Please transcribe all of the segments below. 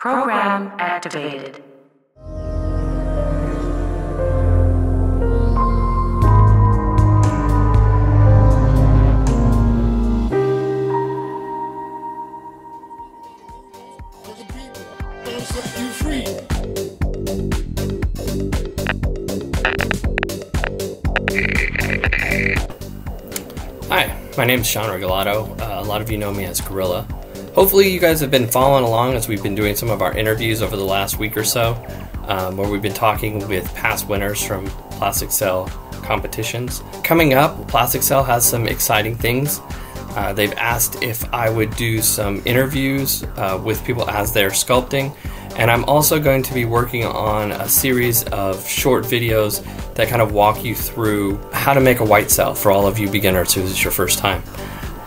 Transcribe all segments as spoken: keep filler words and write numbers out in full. Program activated. Hi, my name is Sean Regalado. Uh, a lot of you know me as Goreilla. Hopefully you guys have been following along as we've been doing some of our interviews over the last week or so, um, where we've been talking with past winners from Plastic Cell competitions. Coming up, Plastic Cell has some exciting things. Uh, they've asked if I would do some interviews uh, with people as they're sculpting, and I'm also going to be working on a series of short videos that kind of walk you through how to make a white cell for all of you beginners who is your first time.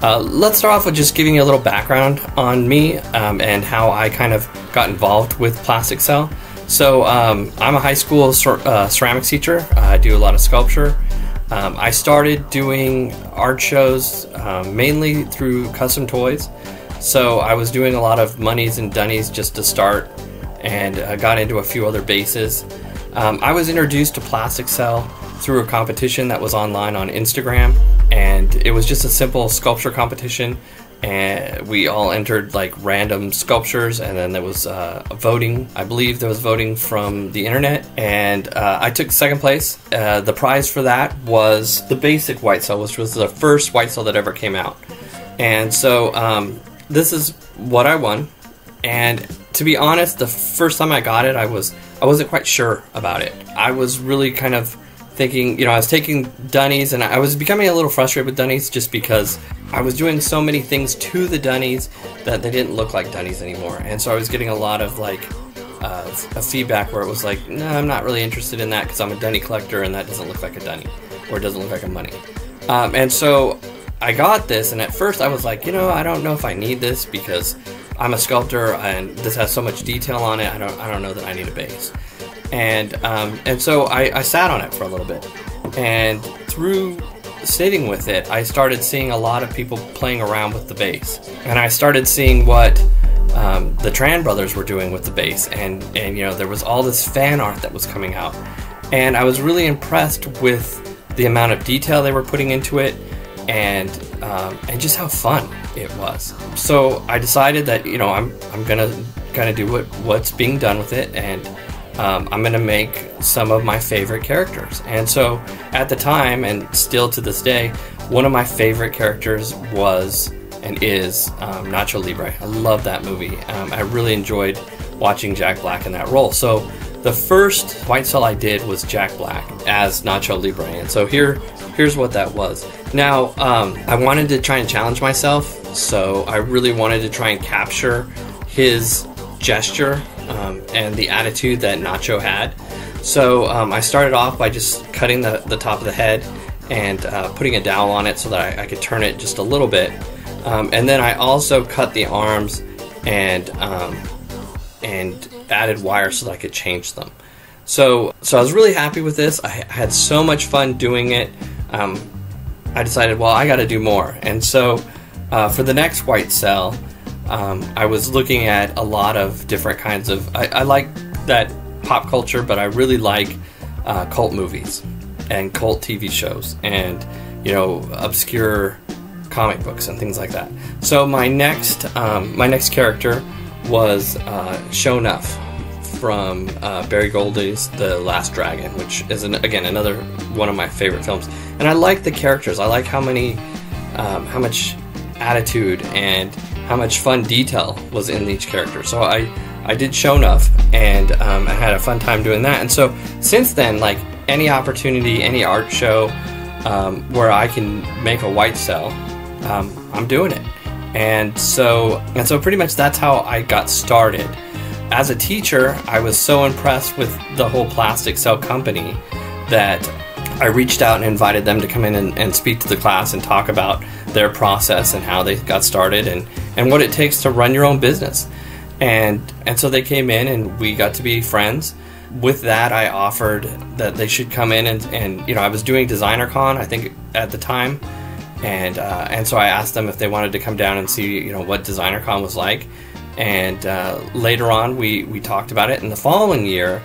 Uh, let's start off with just giving you a little background on me um, and how I kind of got involved with Plastic Cell. So um, I'm a high school cer uh, ceramics teacher. Uh, I do a lot of sculpture. Um, I started doing art shows uh, mainly through custom toys. So I was doing a lot of munnies and dunnies just to start, and uh, got into a few other bases. Um, I was introduced to Plastic Cell through a competition that was online on Instagram, and it was just a simple sculpture competition, and we all entered like random sculptures, and then there was uh, voting. I believe there was voting from the internet, and uh, I took second place. Uh, the prize for that was the basic white cell, which was the first white cell that ever came out. And so um, this is what I won, and to be honest, the first time I got it, I was I wasn't quite sure about it. I was really kind of thinking, you know, I was taking dunnies, and I was becoming a little frustrated with dunnies just because I was doing so many things to the dunnies that they didn't look like dunnies anymore. And so I was getting a lot of like uh, a feedback where it was like, no, I'm not really interested in that because I'm a dunny collector and that doesn't look like a dunny, or it doesn't look like a money. Um, and so I got this, and at first I was like, you know, I don't know if I need this because I'm a sculptor and this has so much detail on it. I don't, I don't know that I need a base. And um, and so I, I sat on it for a little bit, and through sitting with it, I started seeing a lot of people playing around with the bass, and I started seeing what um, the Tran brothers were doing with the bass, and and you know, there was all this fan art that was coming out, and I was really impressed with the amount of detail they were putting into it, and um, and just how fun it was. So I decided that, you know, I'm I'm gonna kind of do what what's being done with it, and Um, I'm going to make some of my favorite characters. And so at the time, and still to this day, one of my favorite characters was and is um, Nacho Libre. I love that movie. Um, I really enjoyed watching Jack Black in that role. So the first white cell I did was Jack Black as Nacho Libre. And so here, here's what that was. Now, um, I wanted to try and challenge myself. So I really wanted to try and capture his gesture Um, and the attitude that Nacho had. So um, I started off by just cutting the, the top of the head and uh, putting a dowel on it so that I, I could turn it just a little bit. Um, and then I also cut the arms and um, and added wire so that I could change them. So, so I was really happy with this. I had so much fun doing it. Um, I decided, well, I gotta do more. And so uh, for the next white cell, Um, I was looking at a lot of different kinds of, I, I like that pop culture, but I really like uh, cult movies and cult T V shows and, you know, obscure comic books and things like that. So my next, um, my next character was uh, Shonuff from uh, Barry Goldie's The Last Dragon, which is, an, again, another one of my favorite films. And I like the characters. I like how many, um, how much attitude and how much fun detail was in each character. So I, I did Shonuff, and um, I had a fun time doing that. And so since then, like any opportunity, any art show um, where I can make a white cell, um, I'm doing it. And so, and so pretty much that's how I got started. As a teacher, I was so impressed with the whole Plastic Cell company that I reached out and invited them to come in and, and speak to the class and talk about their process and how they got started and, and what it takes to run your own business. And and so they came in and we got to be friends. With that, I offered that they should come in and, and you know, I was doing DesignerCon, I think, at the time. And, uh, and so I asked them if they wanted to come down and see, you know, what DesignerCon was like. And uh, later on, we, we talked about it. And the following year,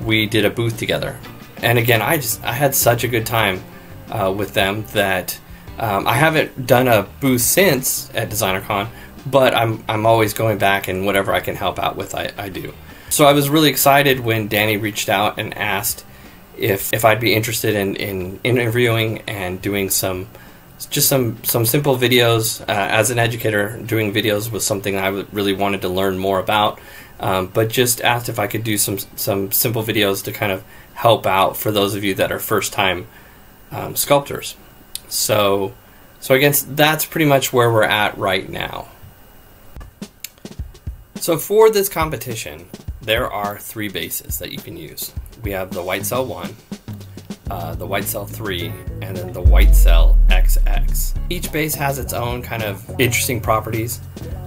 we did a booth together. And again, I just I had such a good time uh, with them that um, I haven't done a booth since at DesignerCon, but I'm, I'm always going back, and whatever I can help out with, I, I do. So I was really excited when Danny reached out and asked if, if I'd be interested in, in interviewing and doing some just some, some simple videos. Uh, as an educator, doing videos was something I really wanted to learn more about, um, but just asked if I could do some, some simple videos to kind of help out for those of you that are first-time um, sculptors. So, so I guess that's pretty much where we're at right now. So for this competition, there are three bases that you can use. We have the White Cell one, uh, the White Cell three, and then the White Cell X X. Each base has its own kind of interesting properties.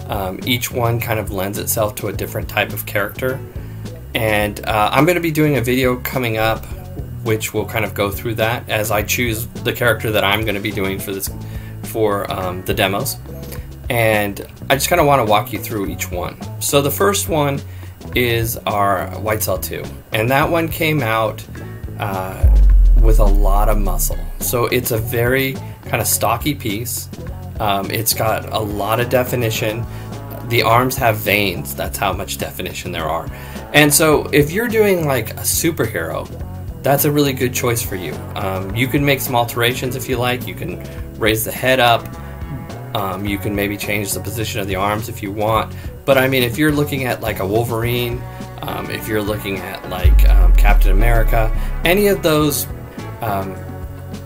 Um, each one kind of lends itself to a different type of character. And uh, I'm going to be doing a video coming up which will kind of go through that as I choose the character that I'm going to be doing for this, for um, the demos. And I just kind of want to walk you through each one. So the first one is our White Cell two, and that one came out uh, with a lot of muscle. So it's a very kind of stocky piece. Um, it's got a lot of definition. The arms have veins. That's how much definition there are. And so if you're doing like a superhero, that's a really good choice for you. Um, you can make some alterations if you like. You can raise the head up. Um, you can maybe change the position of the arms if you want. But I mean, if you're looking at like a Wolverine, um, if you're looking at like um, Captain America, any of those um,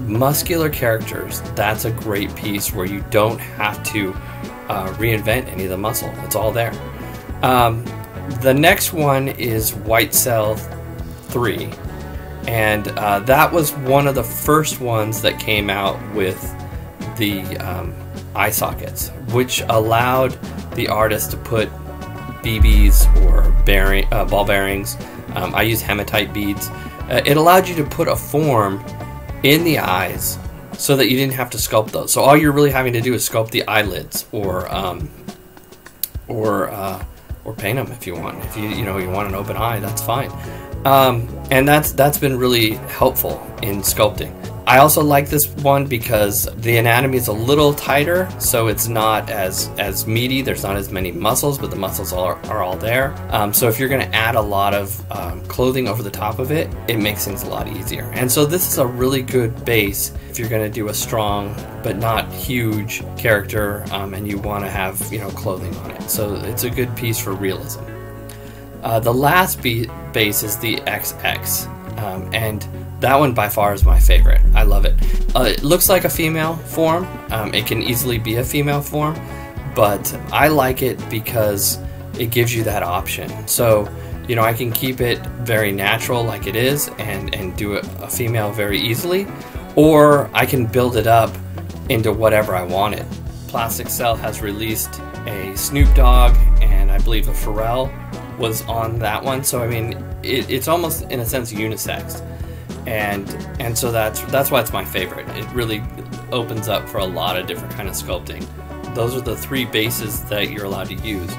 muscular characters, that's a great piece where you don't have to uh, reinvent any of the muscle. It's all there. Um, the next one is White Cell three. And uh, that was one of the first ones that came out with the um, eye sockets, which allowed the artist to put B Bs or bearing, uh, ball bearings. Um, I use hematite beads. Uh, it allowed you to put a form in the eyes so that you didn't have to sculpt those. So all you're really having to do is sculpt the eyelids or um, or uh, or paint them if you want. If you you know you want an open eye, that's fine. Um, and that's that's been really helpful in sculpting. I also like this one because the anatomy is a little tighter, so it's not as, as meaty. There's not as many muscles, but the muscles are, are all there. Um, so if you're going to add a lot of um, clothing over the top of it, it makes things a lot easier. And so this is a really good base if you're going to do a strong but not huge character, um, and you want to have, you know, clothing on it. So it's a good piece for realism. Uh, the last base is the X X, um, and that one by far is my favorite. I love it. Uh, it looks like a female form. Um, it can easily be a female form, but I like it because it gives you that option. So, you know, I can keep it very natural like it is and, and do a, a female very easily, or I can build it up into whatever I want it. Plastic Cell has released a Snoop Dogg, and I believe a Pharrell was on that one. So, I mean, it, it's almost, in a sense, unisex. And and so that's that's why it's my favorite. It really opens up for a lot of different kind of sculpting. Those are the three bases that you're allowed to use.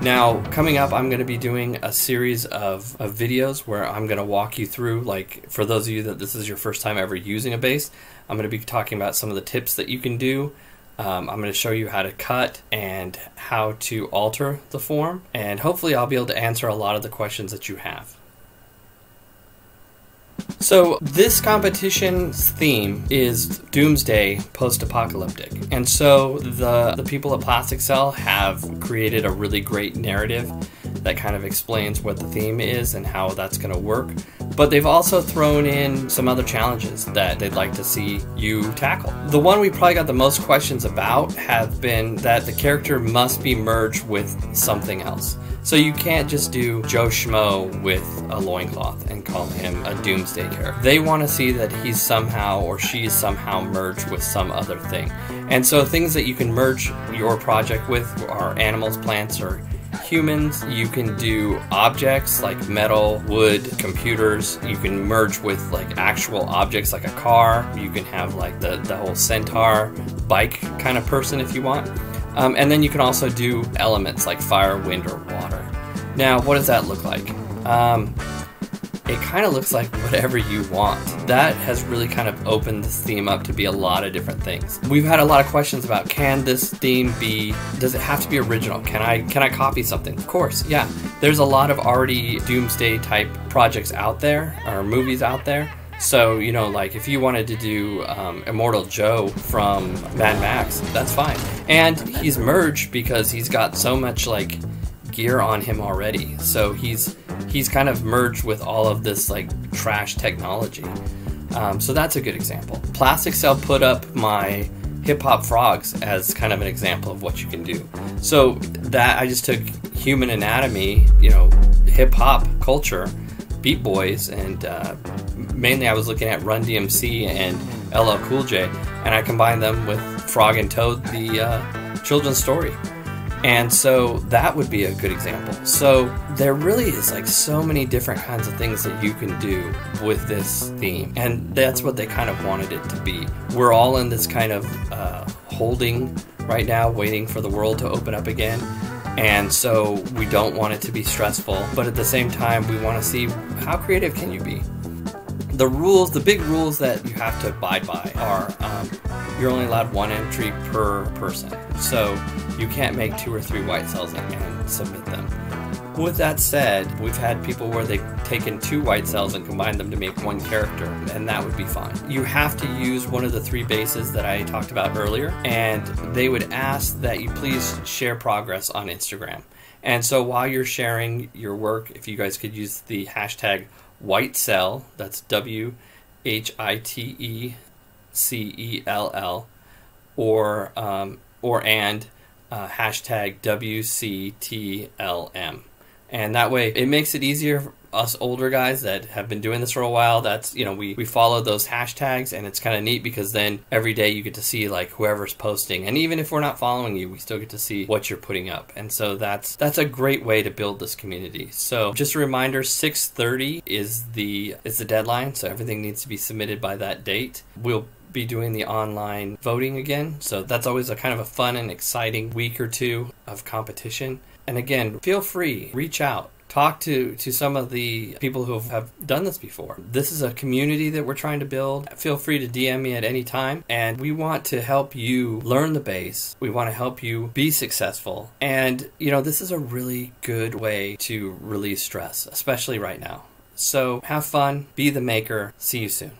Now, coming up, I'm going to be doing a series of, of videos where I'm going to walk you through, like, for those of you that this is your first time ever using a base, I'm going to be talking about some of the tips that you can do. Um, I'm going to show you how to cut and how to alter the form. And hopefully I'll be able to answer a lot of the questions that you have. So this competition's theme is doomsday post-apocalyptic, and so the, the people at Plastic Cell have created a really great narrative that kind of explains what the theme is and how that's going to work, but they've also thrown in some other challenges that they'd like to see you tackle. The one we probably got the most questions about have been that the character must be merged with something else. So you can't just do Joe Schmo with a loincloth and call him a doomsday character. They want to see that he's somehow, or she is somehow, merged with some other thing. And so things that you can merge your project with are animals, plants, or humans. You can do objects like metal, wood, computers. You can merge with like actual objects like a car. You can have like the, the whole centaur bike kind of person if you want. Um, and then you can also do elements like fire, wind, or water. Now, what does that look like? Um, it kind of looks like whatever you want. That has really kind of opened this theme up to be a lot of different things. We've had a lot of questions about, can this theme be, does it have to be original? Can I, can I copy something? Of course, yeah. There's a lot of already doomsday type projects out there, or movies out there. So, you know, like if you wanted to do um, Immortan Joe from Mad Max, that's fine. And he's merged because he's got so much like gear on him already. So he's he's kind of merged with all of this like trash technology. Um, so that's a good example. Plastic Cell put up my Hip Hop Frogs as kind of an example of what you can do. So that I just took human anatomy, you know, hip hop culture, Beat Boys, and uh, mainly I was looking at Run D M C and L L Cool J, and I combined them with Frog and Toad, the uh, children's story. And so that would be a good example. So there really is like so many different kinds of things that you can do with this theme, and that's what they kind of wanted it to be. We're all in this kind of uh, holding right now, waiting for the world to open up again. And so we don't want it to be stressful, but at the same time, we want to see how creative can you be. The rules, the big rules that you have to abide by are um, you're only allowed one entry per person. So you can't make two or three white cells and submit them. With that said, we've had people where they've taken two white cells and combined them to make one character, and that would be fine. You have to use one of the three bases that I talked about earlier, and they would ask that you please share progress on Instagram. And so while you're sharing your work, if you guys could use the hashtag White Cell, that's W H I T E C E L L, or, um, or and uh, hashtag W C T L M. And that way it makes it easier for us older guys that have been doing this for a while. That's, you know, we, we follow those hashtags, and it's kind of neat because then every day you get to see like whoever's posting. And even if we're not following you, we still get to see what you're putting up. And so that's, that's a great way to build this community. So just a reminder, six thirty is the, is the deadline. So everything needs to be submitted by that date. We'll be doing the online voting again. So that's always a kind of a fun and exciting week or two of competition. And again, feel free, reach out, talk to, to some of the people who have done this before. This is a community that we're trying to build. Feel free to D M me at any time. And we want to help you learn the base. We want to help you be successful. And, you know, this is a really good way to release stress, especially right now. So have fun, be the maker. See you soon.